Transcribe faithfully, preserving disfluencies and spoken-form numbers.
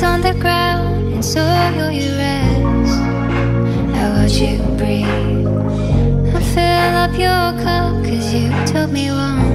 face on the ground, and so will you rest. I watch you breathe, I fill up your cup, cause you told me once.